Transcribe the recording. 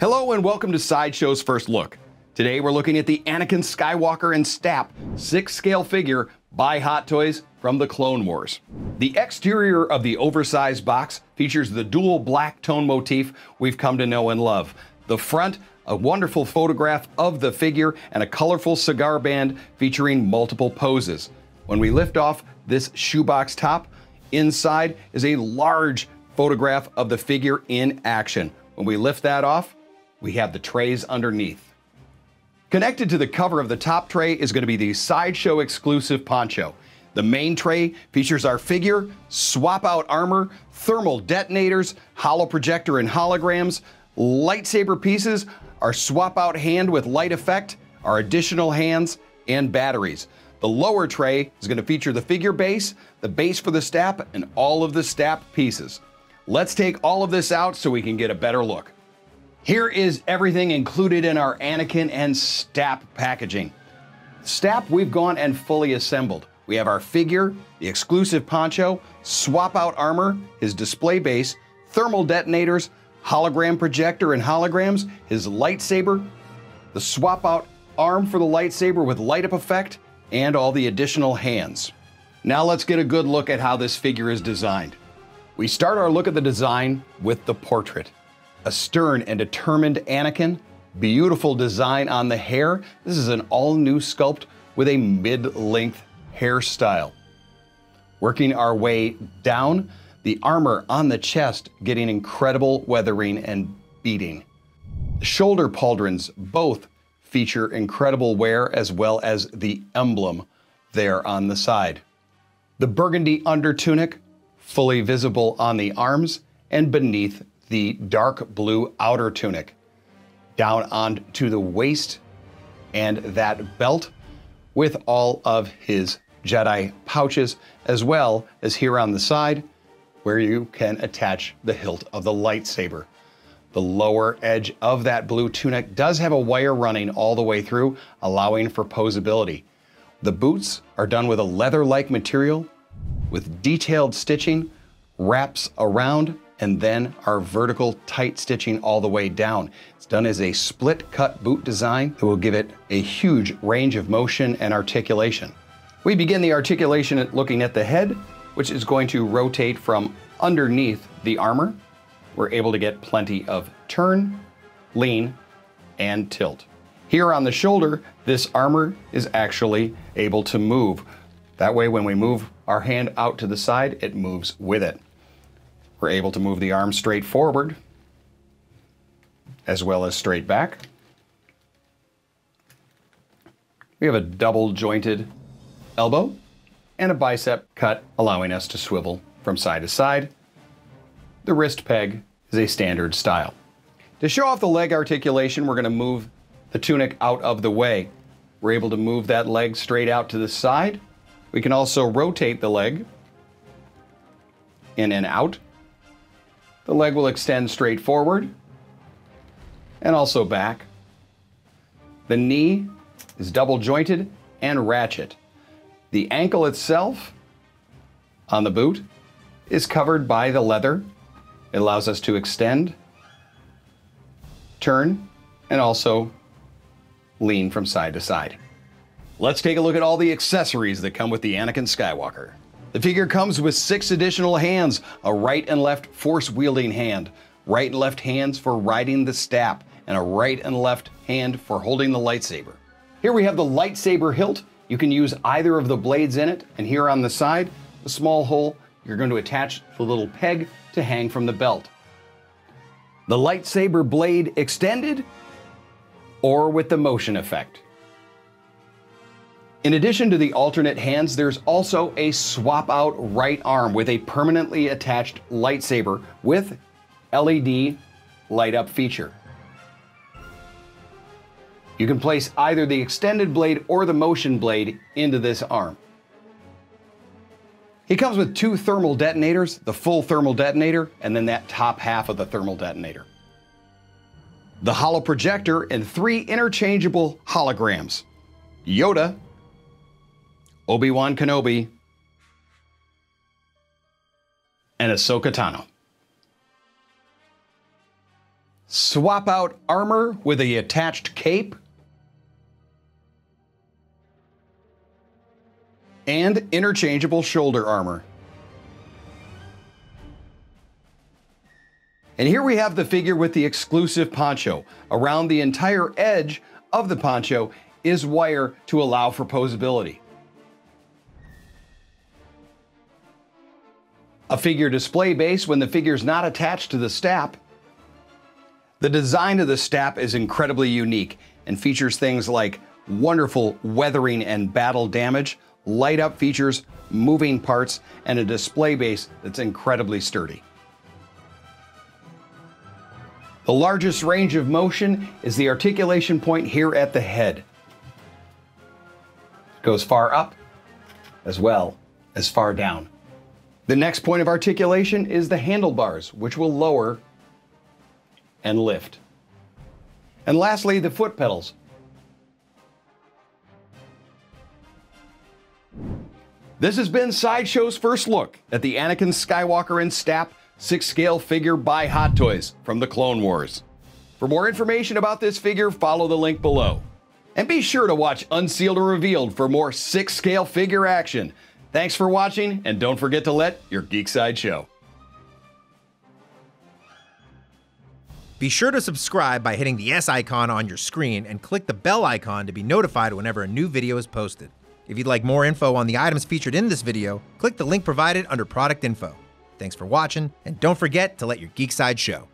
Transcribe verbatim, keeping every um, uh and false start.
Hello and welcome to Sideshow's First Look. Today we're looking at the Anakin Skywalker and STAP six scale figure by Hot Toys from The Clone Wars. The exterior of the oversized box features the dual black tone motif we've come to know and love. The front, a wonderful photograph of the figure and a colorful cigar band featuring multiple poses. When we lift off this shoebox top, inside is a large photograph of the figure in action. When we lift that off, we have the trays underneath. Connected to the cover of the top tray is going to be the Sideshow exclusive poncho. The main tray features our figure, swap out armor, thermal detonators, holo projector and holograms, lightsaber pieces, our swap out hand with light effect, our additional hands, and batteries. The lower tray is going to feature the figure base, the base for the STAP, and all of the STAP pieces. Let's take all of this out so we can get a better look. Here is everything included in our Anakin and STAP packaging. STAP we've gone and fully assembled. We have our figure, the exclusive poncho, swap out armor, his display base, thermal detonators, hologram projector and holograms, his lightsaber, the swap out arm for the lightsaber with light up effect, and all the additional hands. Now let's get a good look at how this figure is designed. We start our look at the design with the portrait. A stern and determined Anakin, beautiful design on the hair. This is an all-new sculpt with a mid-length hairstyle. Working our way down, the armor on the chest getting incredible weathering and beading. Shoulder pauldrons both feature incredible wear as well as the emblem there on the side. The burgundy under tunic, fully visible on the arms and beneath the dark blue outer tunic. Down onto the waist and that belt with all of his Jedi pouches, as well as here on the side where you can attach the hilt of the lightsaber. The lower edge of that blue tunic does have a wire running all the way through, allowing for posability. The boots are done with a leather-like material with detailed stitching, wraps around, and then our vertical tight stitching all the way down. It's done as a split cut boot design that will give it a huge range of motion and articulation. We begin the articulation at looking at the head, which is going to rotate from underneath the armor. We're able to get plenty of turn, lean, and tilt. Here on the shoulder, this armor is actually able to move. That way, when we move our hand out to the side, it moves with it. We're able to move the arm straight forward, as well as straight back. We have a double jointed elbow and a bicep cut, allowing us to swivel from side to side. The wrist peg is a standard style. To show off the leg articulation, we're going to move the tunic out of the way. We're able to move that leg straight out to the side. We can also rotate the leg in and out. The leg will extend straight forward and also back. The knee is double jointed and ratchet. The ankle itself on the boot is covered by the leather. It allows us to extend, turn, and also lean from side to side. Let's take a look at all the accessories that come with the Anakin Skywalker. The figure comes with six additional hands, a right and left force-wielding hand, right and left hands for riding the STAP, and a right and left hand for holding the lightsaber. Here we have the lightsaber hilt. You can use either of the blades in it, and here on the side, the small hole, you're going to attach the little peg to hang from the belt. The lightsaber blade extended, or with the motion effect. In addition to the alternate hands, there's also a swap out right arm with a permanently attached lightsaber with L E D light up feature. You can place either the extended blade or the motion blade into this arm. He comes with two thermal detonators, the full thermal detonator, and then that top half of the thermal detonator. The holo projector and three interchangeable holograms. Yoda, Obi-Wan Kenobi, and Ahsoka Tano. Swap out armor with a attached cape. And interchangeable shoulder armor. And here we have the figure with the exclusive poncho. Around the entire edge of the poncho is wire to allow for posability. A figure display base when the figure's not attached to the STAP. The design of the STAP is incredibly unique and features things like wonderful weathering and battle damage, light up features, moving parts, and a display base that's incredibly sturdy. The largest range of motion is the articulation point here at the head. It goes far up as well as far down. The next point of articulation is the handlebars, which will lower and lift. And lastly, the foot pedals. This has been Sideshow's first look at the Anakin Skywalker and STAP six scale figure by Hot Toys from The Clone Wars. For more information about this figure, follow the link below. And be sure to watch Unsealed or Revealed for more six scale figure action. Thanks for watching, and don't forget to let your geek side show. Be sure to subscribe by hitting the S icon on your screen and click the bell icon to be notified whenever a new video is posted. If you'd like more info on the items featured in this video, click the link provided under product info. Thanks for watching, and don't forget to let your geek side show.